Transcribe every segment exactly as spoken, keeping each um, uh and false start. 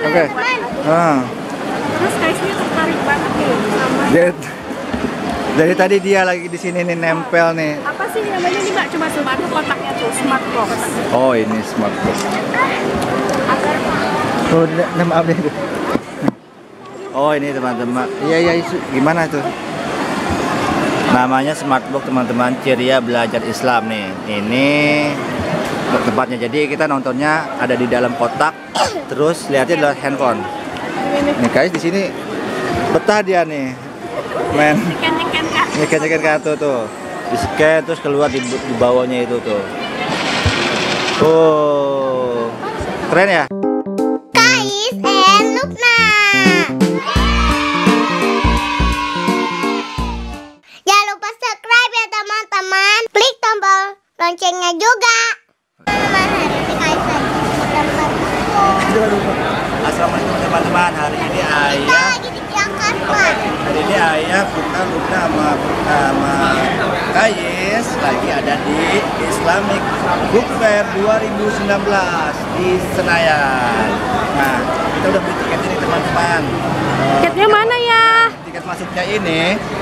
Oke. Okay. Ah. Terus Kayyisnya tertarik banget nih sama. Jadi, dari tadi dia lagi di sini nih nempel nih. Apa sih namanya ini Mbak? Cuma Smart kotaknya tuh Smart Box. Oh, ini Smart Box. Oh, nama apa itu? Oh, ini teman-teman. Iya, iya, gimana tuh? Namanya Smart Box, teman-teman, ceria belajar Islam nih. Ini tempatnya. Jadi kita nontonnya ada di dalam kotak, terus lihatnya adalah handphone. Nih guys, di sini betah dia nih. Men. Nyeker-nyeker kartu tuh. Di scan terus keluar di, di bawahnya itu tuh. Oh. Keren ya? Kayyis and Lubna. Jangan lupa subscribe ya teman-teman. Klik tombol loncengnya juga. Assalamualaikum teman-teman. Hari ini ayah Hari ini ayah buka buka sama, sama Kayyis lagi ada di Islamic Book Fair dua ribu sembilan belas di Senayan. Nah, kita udah beli tiket ini teman-teman. Tiketnya mana ya? Tiket masuknya ini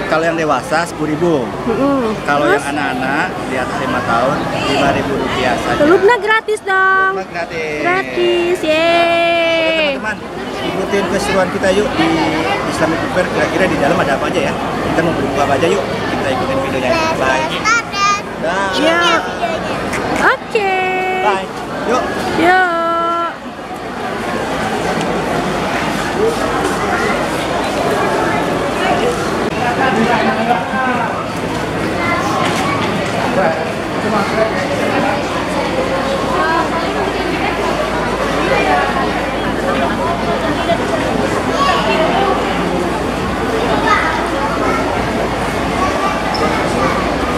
kalau yang dewasa sepuluh ribu rupiah. Mm-hmm. Kalau yang anak-anak di atas lima tahun lima ribu rupiah saja. Lubna gratis dong. Lubna gratis. Gratis. Yeay. Teman-teman, ikutin keseruan kita yuk di Islamic Book Fair. Kira-kira di dalam ada apa aja ya? Kita mau buka apa aja yuk. Kita ikutin videonya. Bye. Yuk. Oke. Bye. Yuk. Yuk.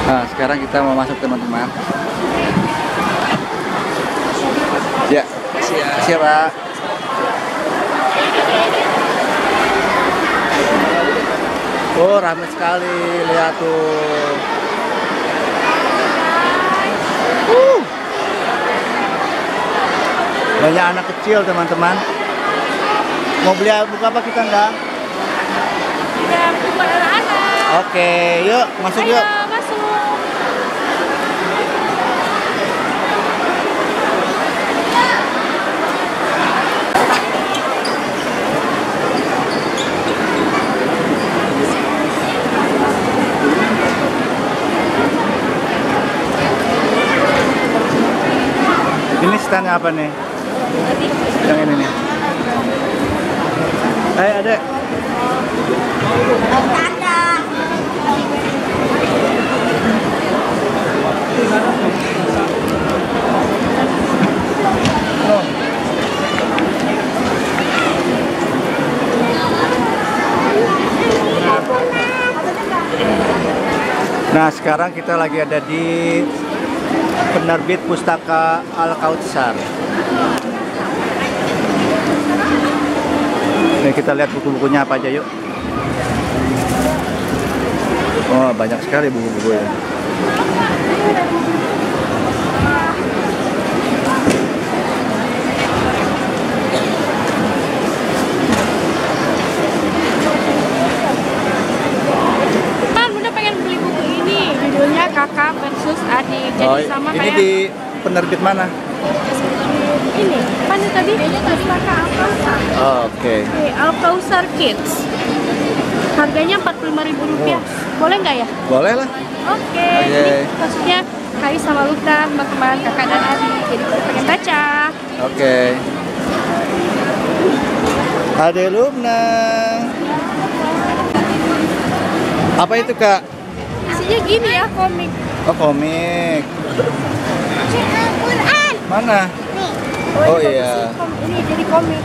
Nah, sekarang kita mau masuk teman-teman. Ya, siapa? Oh, ramai sekali, lihat tuh. Uh. Banyak anak kecil, teman-teman. Mau beli buku apa kita enggak? Tidak, buku anak-anak. Oke, yuk, masuk yuk. Ayo, masuk. Ini stand apa nih? Yang ini nih. Eh, ada. Nah, sekarang kita lagi ada di Penerbit Pustaka Al-Kautsar. Nih kita lihat buku-bukunya apa aja yuk. Oh, banyak sekali buku-buku ya. Kakak versus adik, jadi oh, sama ini kayak di penerbit mana? Ini, apa nih tadi? Tadi kakak Al-Kautsar. Oh, oke. Okay. Okay, Al-Kautsar Kids. Harganya empat puluh lima ribu rupiah. Oh. Boleh nggak ya? Boleh lah. Oke. Okay. Okay. Jadi maksudnya Kayyis sama Lubna, teman-teman kakak dan adik. Jadi kita pengen baca. Oke. Okay. Adik Lubna. Apa itu kak? Isinya gini ya, komik. Oh, komik. Al-Quran. Mana? Nih. Oh, oh iya. Ini jadi komik.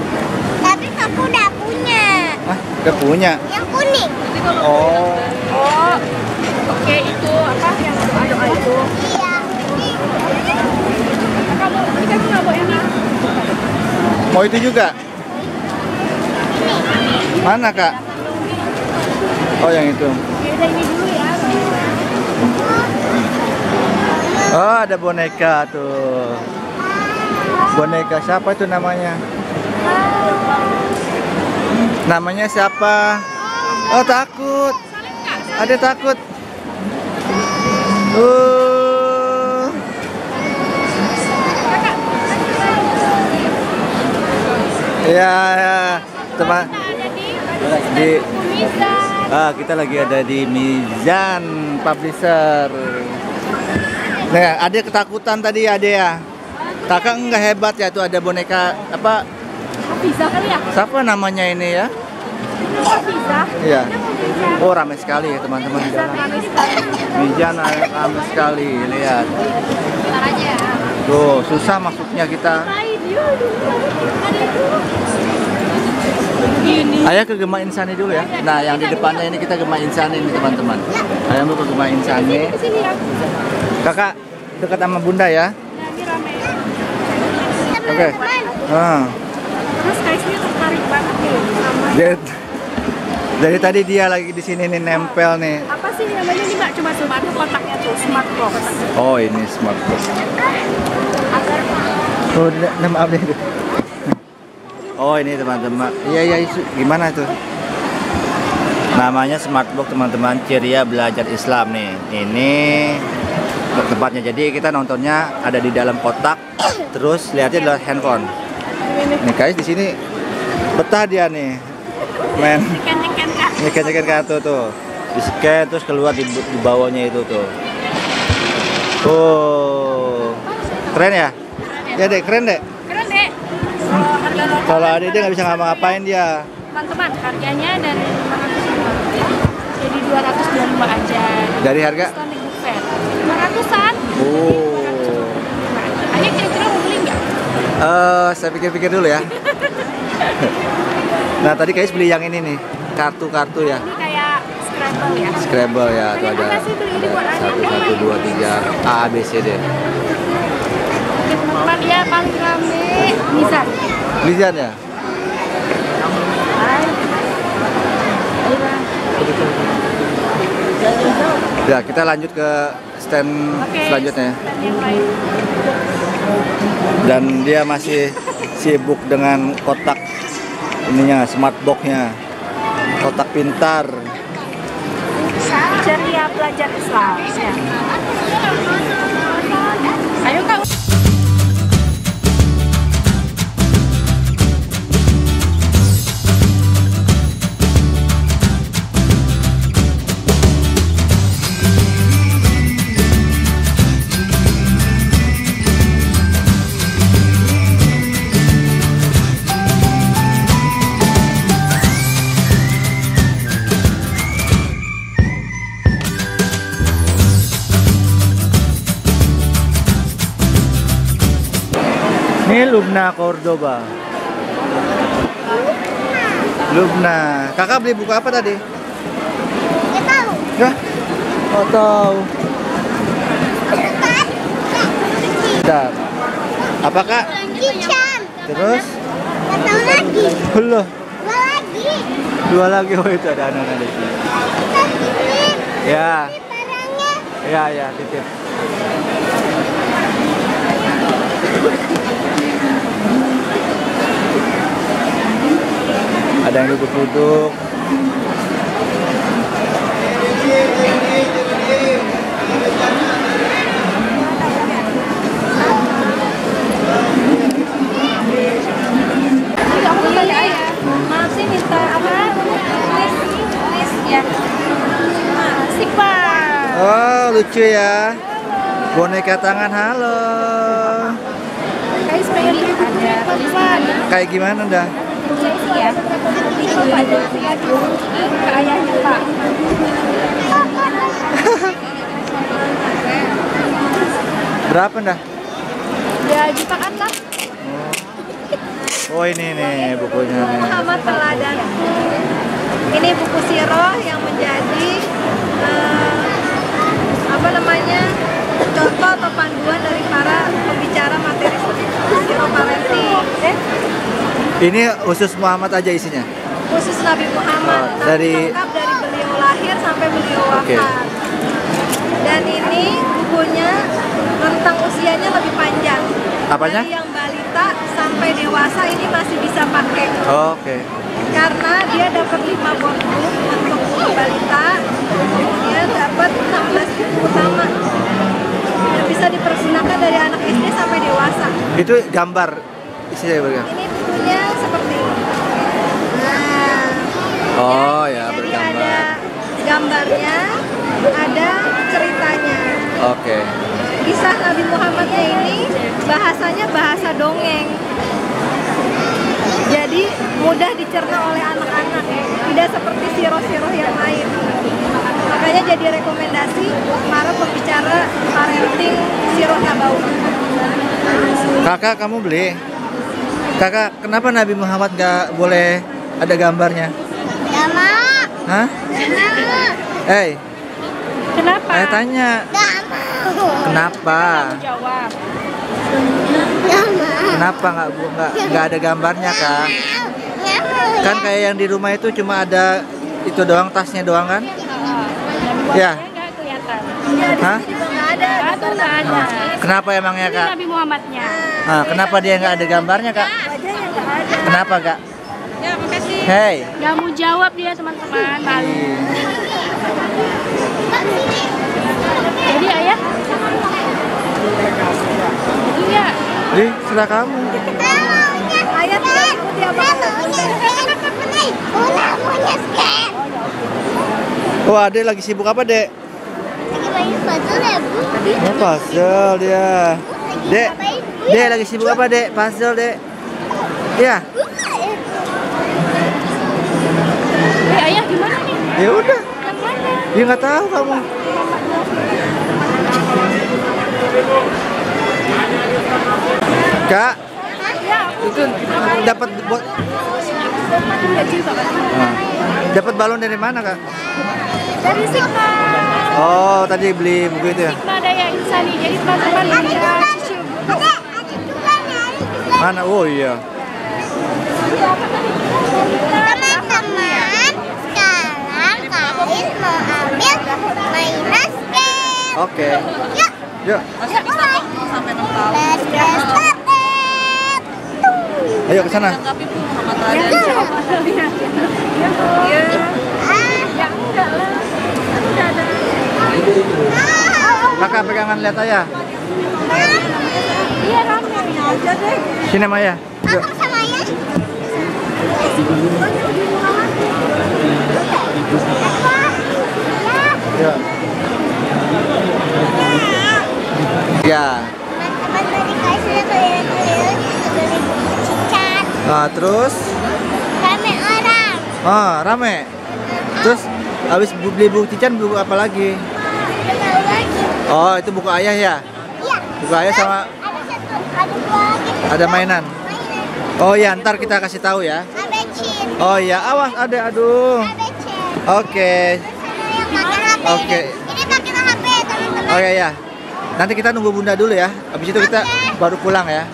Tapi aku udah punya. Ah, udah punya? Yang kuning. Oh. Oh. Oke, itu apa yang doa itu? Iya. Kamu kita nggak mau ini. Mau itu juga? Ini. Mana kak? Oh, yang itu. Yaudah, ini dulu. Oh, ada boneka tuh. Boneka siapa itu namanya? Namanya siapa? Oh, takut. Ada takut. Uh. Ya, ya. Teman. Di ah, kita lagi ada di Mizan Publisher. Nah, ada ketakutan tadi ya, ada ya. Kakak nggak hebat ya, itu ada boneka apa? Bisa kali ya? Siapa namanya ini ya? Bisa. Iya. Oh, ramai sekali ya teman-teman di dalam. Mizan ramai sekali, lihat. Tuh, susah masuknya kita. Ayah ke Gema Insani dulu ya. Nah, yang di depannya ini kita Gema Insani nih teman-teman. Ayah mau ke Gema Insani. Kakak dekat sama Bunda ya. Oke. Okay. Ah. Terus Kayyisnya tertarik banget nih sama. Dari tadi dia lagi di sini nih nempel nih. Apa sih namanya ini Mbak? Cuma cuma itu kotaknya tuh Smart Box. Oh, ini Smart Box. Oh, nama apa itu? Oh, ini teman-teman. Iya, iya, gimana tuh? Namanya Smart Box teman-teman, ceria belajar Islam nih. Ini tempatnya. Jadi kita nontonnya ada di dalam kotak, terus lihatnya adalah handphone. Nih guys, di sini betah dia nih. Men. Nyeker-nyeker kartu tuh. Di scan terus keluar di, di bawahnya itu tuh. Oh. Keren ya? Ya, Dek, keren, Dek. Keren, Dek. Kalau adik dia nggak bisa ngapa-ngapain dia. Teman-teman, harganya dari lima ratus jadi dua ratus dua puluh lima aja. Dari harga lima ratusan. Oh. Ayah kira-kira mau beli nggak? Uh, saya pikir-pikir dulu ya. Nah, tadi Kayyis beli yang ini nih, kartu-kartu ya. Ini kayak Scrabble ya. Scrabble ya, itu ada. satu, dua, tiga, A, B, C, D. Tempat ya paling rame Mizan. Mizan ya? Ya, kita lanjut ke stand okay, selanjutnya. Stand Dan dia masih sibuk dengan kotak ininya, smart box-nya. Kotak pintar. Ceria belajar Islam. Ayo Kak. Ini Lubna Cordoba. Lubna. Kakak beli buku apa tadi? Nggak tahu. Hah? Nggak tahu. Bentar. Apa Kak? Cican. Terus? Nggak tahu lagi. Belum. Dua lagi. Dua lagi. Oh, itu ada anak-anak di sini. Ya. Ya, ya, titip. Ada yang duduk-duduk. Maaf sih, minta apa? List ya. Sipar. Oh, lucu ya. Boneka tangan, halo. Kayak gimana dah? Ya. Ke ayahnya Pak. Berapa dah? Ya jutaan lah. Oh, ini nih bukunya. Muhammad Teladanku. Ini buku siroh yang menjadi uh, apa namanya contoh atau panduan dari para pembicara materi siroh parenting. Eh? Ini khusus Muhammad aja isinya? Khusus Nabi Muhammad, oh, dari... lengkap dari beliau lahir sampai beliau wafat. Okay. Dan ini bukunya rentang usianya lebih panjang. Apanya? Dari yang balita sampai dewasa ini masih bisa pakai. Oh, oke. Okay. karena dia dapat lima buku untuk balita, dia dapat enam belas buku utama yang bisa dipergunakan dari anak S D sampai dewasa. Itu gambar isinya ya, Bang? Ini bukunya seperti ini. Nah, oh ya, ya bergambar. Ada gambarnya, ada ceritanya. Oke. Okay. Kisah Nabi Muhammadnya ini bahasanya bahasa dongeng. Jadi mudah dicerna oleh anak-anak, tidak seperti siroh-siroh yang lain. Makanya jadi rekomendasi para pembicara parenting siroh nabawi. Kakak, kamu beli? Kakak, kenapa Nabi Muhammad gak boleh ada gambarnya? Gak mau. Hah? Gak mau. Hey. Kenapa? Saya tanya. Gak mau. Kenapa? Kamu jawab. Kenapa nggak bu nggak nggak ada gambarnya kan? Kan kayak yang di rumah itu cuma ada itu doang, tasnya doang kan? Ya. Hah? Kenapa emangnya kak? Nabi Muhammadnya. Nah, kenapa dia nggak ada gambarnya kak? Kenapa kak? Ya makasih. Hei. Nggak mau jawab dia teman-teman. Malu. Jadi ayah. Iya. Di sudah kamu. Ayah tidak ikuti apa? Wah, Ade lagi sibuk apa, Dek? Lagi main puzzle ya, Bu. Oh, puzzle dia. Dek, Dek lagi sibuk apa, Dek? Puzzle, Dek. Iya. Eh, ayah gimana nih? Ya udah. Ya nggak tahu kamu. Kak, itu dapat buat nah, dapat balon dari mana kak? Dari Cican. Oh, tadi beli buku itu ya? Buya Insani, jadi teman-teman ada mana? Oh iya. Teman-teman, sekarang Kayyis mau ambil mainan game. Oke. Yuk. Yuk. Masih bisa kok sampai enam tahun. Ayo ke sana. Kakak pegangan lihat ayah. Iya ramai aja deh. Sini sama ayah. Yuk. Ya. Nah, terus rame orang. Ah, rame. Terus habis beli buku Cican, buku apa lagi? Oh, itu buku ayah ya? Iya. Buku ayah sama ada mainan. Oh ya, ntar kita kasih tahu ya. Oh iya, awas ada aduh. Oke. Oke. Ini pakai H P, teman-teman. Oke ya. Nanti kita nunggu Bunda dulu ya. Habis itu kita baru pulang ya.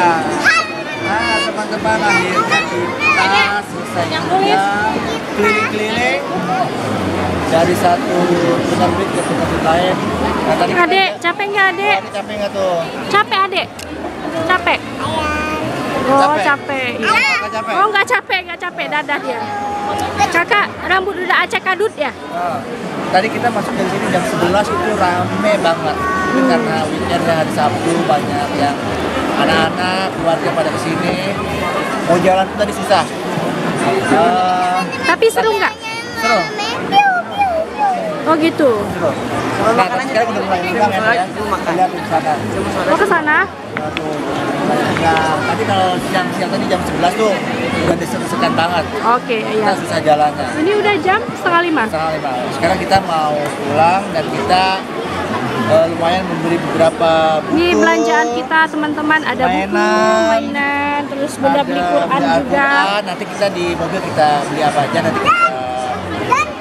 Nah teman-teman, akhirnya kita selesai keliling-keliling dari satu penerbit ke penerbit lain. Nah, tadi Adek, capek nggak Adek? Oh, capek nggak tuh? Capek Adek? Capek? Oh capek. Oh nggak capek, nggak capek dadah dia. Kakak rambut udah acak adut ya? Oh. Tadi kita masuk dari sini jam sebelas itu rame banget. Hmm. Karena weekend hari Sabtu banyak yang anak-anak keluarga pada kesini. Mau jalan tuh tadi susah. Uh, Tapi seru nggak? Seru. Oh gitu. Seru. Nah, sekarang udah mulai pulang ya. Lihat ke sana. Mau ke sana? Nah, tadi kalau siang-siang tadi jam sebelas tuh udah disekan banget. Oke, iya. Kita susah jalannya. Ini udah jam setengah lima. Setengah lima. Sekarang kita mau pulang dan kita Uh, lumayan memberi beberapa buku. Ini belanjaan kita teman-teman, ada mainan, buku, mainan, terus benda beli Quran juga. Quran. Nanti kita di mobil kita beli apa aja nanti kita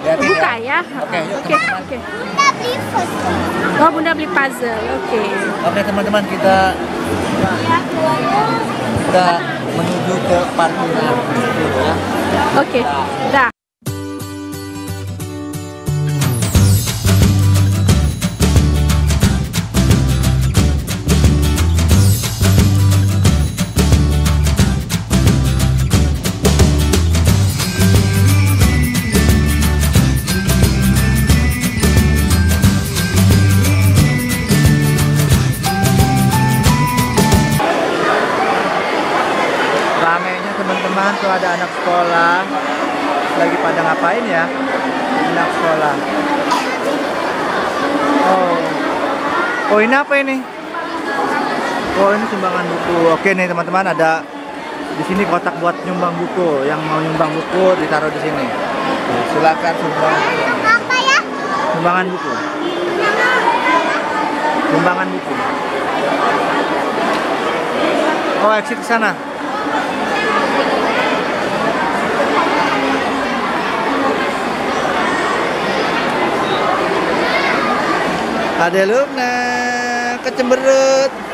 lihat buka ya. Oke, oke, oke. Bunda beli puzzle. Oh, Bunda beli puzzle. Oke. Okay. Oke, okay, teman-teman, kita kita menuju ke parking ya. Oke. Okay. Dah. teman-teman tuh ada anak sekolah. Lagi pada ngapain ya? Anak sekolah. Oh, oh ini apa ini? Oh ini sumbangan buku. Oke nih teman-teman, ada di sini kotak buat nyumbang buku. Yang mau nyumbang buku ditaruh di sini. Silakan sumbang. Apa ya? Sumbangan buku. Sumbangan buku. Oh exit ke sana. Ada Lubna kecemberut.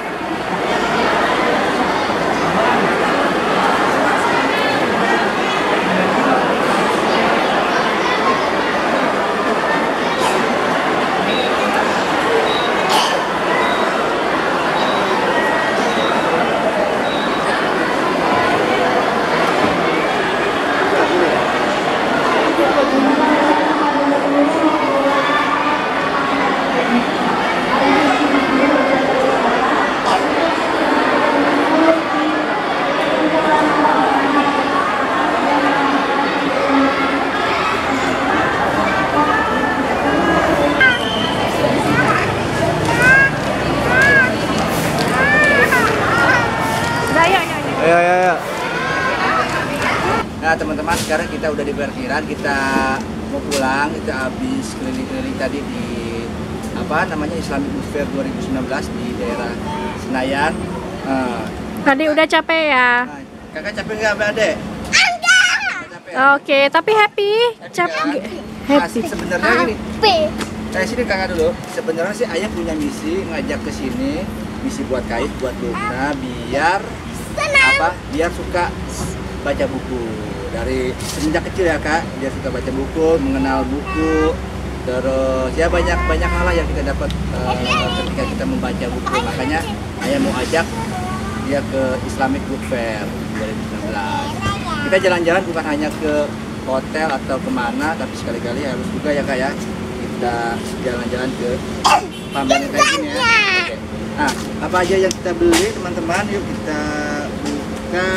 Teman-teman, sekarang kita udah di parkiran, kita mau pulang. Kita habis keliling-keliling tadi di apa namanya Islamic Book Fair dua ribu sembilan belas di daerah Senayan. Uh, tadi kak, udah capek ya? Kakak capek nggak, Mbak Ade? Enggak. Oke, okay, tapi happy. Capek. Happy. Kan? Happy. Nah, sebenarnya ini. Saya sini kakak dulu. Sebenarnya sih ayah punya misi ngajak ke sini, misi buat Kayyis, buat Lubna, biar senang. Apa? Biar suka baca buku. Dari semenjak kecil ya kak, dia suka baca buku, mengenal buku, terus ya banyak-banyak hal yang kita dapat uh, ketika kita membaca buku. Makanya ayah mau ajak dia ke Islamic Book Fair dua ribu sembilan belas. Kita jalan-jalan bukan hanya ke hotel atau kemana, tapi sekali-kali harus juga ya kak ya, kita jalan-jalan ke pameran kayak gini ya. Okay. Nah, apa aja yang kita beli teman-teman, yuk kita buka.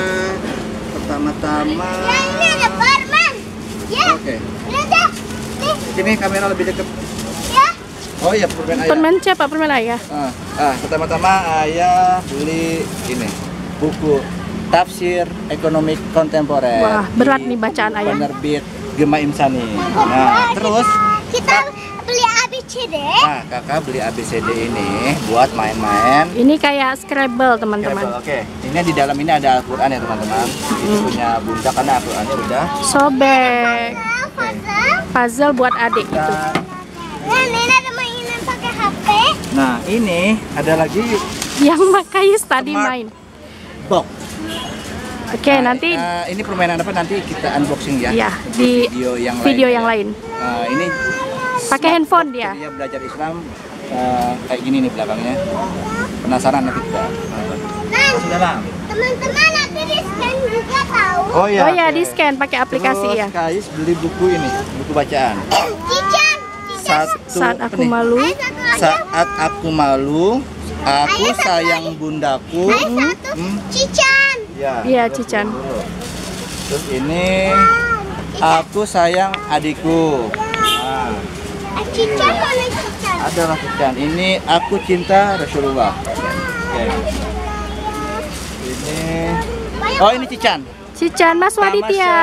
Pertama-tama ya, ini ada barman ya. Oke okay. Sini kamera lebih dekat ya. Oh iya, permen ayah. Permen siapa? Permen ayah. ah, ah, Pertama-tama ayah beli ini buku Tafsir Ekonomi Kontemporer. Wah, berat nih bacaan ayah. Penerbit Gema Insani. Nah, terus kita beli A B C D. Nah, kakak beli A B C D ini buat main-main. Ini kayak Scrabble, teman-teman. Oke, okay. Ini di dalam ini ada Al-Quran ya, teman-teman. Ini hmm. punya bunda karena Al-Qurannya udah sobek. Okay. Puzzle buat adik itu. Nah, ini ada mainan pakai H P. Nah, ini ada lagi yang Kayyis tadi main. Box. Oke, okay, nah, nanti uh, ini permainan apa nanti kita unboxing ya. Iya, di video yang video lain. Yang lain. Uh, ini pakai handphone dia. Dia belajar Islam uh, kayak gini nih belakangnya. Penasaran nanti kita. Nah, teman-teman nanti di scan juga tahu. Oh iya. Oh iya, okay. Di scan pakai aplikasi. Terus, ya. Kayyis beli buku ini, buku bacaan. Cican. Satu, saat aku nih? malu. Saat aku malu, aku ayah sayang ayah. bundaku. Ayah satu, hmm. Cican. Iya, ya, Cican. Dulu. Terus ini nah, aku sayang adikku. Nah. Cican, Cican. Adalah Cican. Ini aku cinta Rasulullah. Okay. Ini oh ini Cican. Cican Mas Waditya.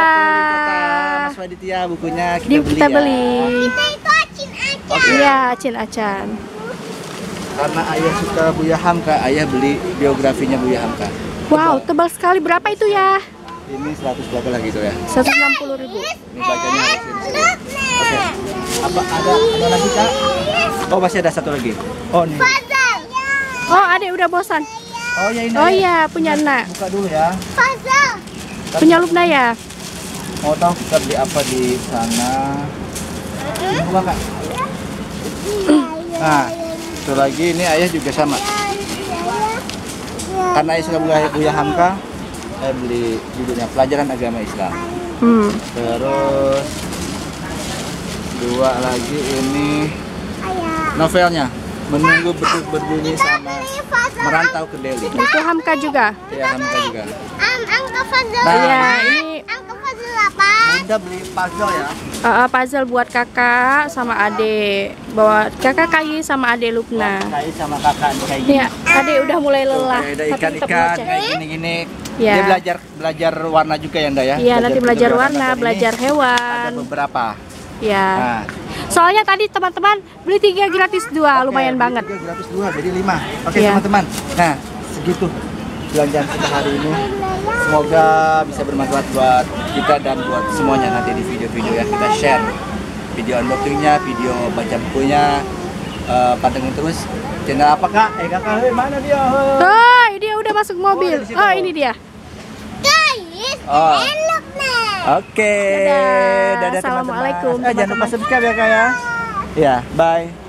Mas Waditya bukunya kita, kita beli. beli. Ya. Kita itu Acin Acan. Okay. Iya, Acin Acan. Karena ayah suka Buya Hamka, ayah beli biografinya Buya Hamka. Wow, tebal sekali. Berapa itu ya? Ini seratus berapa lah gitu ya? seratus enam puluh ribu. Ini bacanya harus ini. Oke. Apa ada ada lagi kak? Oh masih ada satu lagi. Oh nih. Oh adek udah bosan. Oh ya ini. Oh iya punya anak. Buka dulu ya. Puzzle. Punya Lubna ya. Mau tahu kita beli apa di sana? Buka kak. Nah itu lagi ini ayah juga sama. Karena ayah suka Buya Hamka, saya beli judulnya Pelajaran Agama Islam. Hmm. Terus dua lagi ini novelnya Menunggu Berbunyi Sama Merantau ke Delhi. Itu Hamka juga? Iya, Hamka juga. Nah, ya, ini Bunda beli puzzle ya? Uh, puzzle buat kakak sama adik. Bawa kakak Kayyis sama adik Lubna. Kayyis sama kakak Kayyis. Iya, adik udah mulai lelah. Oke, ada ikan-ikan kayak gini-gini. Ya. Dia belajar belajar warna juga ya, Nda ya? Iya, nanti belajar warna, warna belajar hewan. Ada beberapa. Iya. Nah. Soalnya tadi teman-teman beli tiga gratis dua, lumayan banget. Tiga gratis dua, jadi lima. Oke, ya, teman-teman. Nah, segitu belanjaan kita hari ini. Semoga bisa bermanfaat buat kita dan buat semuanya. Nanti di video-video yang kita share, video unboxingnya, video baca bukunya, uh, pantengin terus channel apa kak? Eh kakak, hey, mana dia? Oh, dia udah masuk mobil. Oh, oh ini dia. Guys, oh. Oke. Okay. Dadah. Dadah, assalamualaikum. Teman-teman. Eh, jangan lupa subscribe ya kak ya. Ya, bye.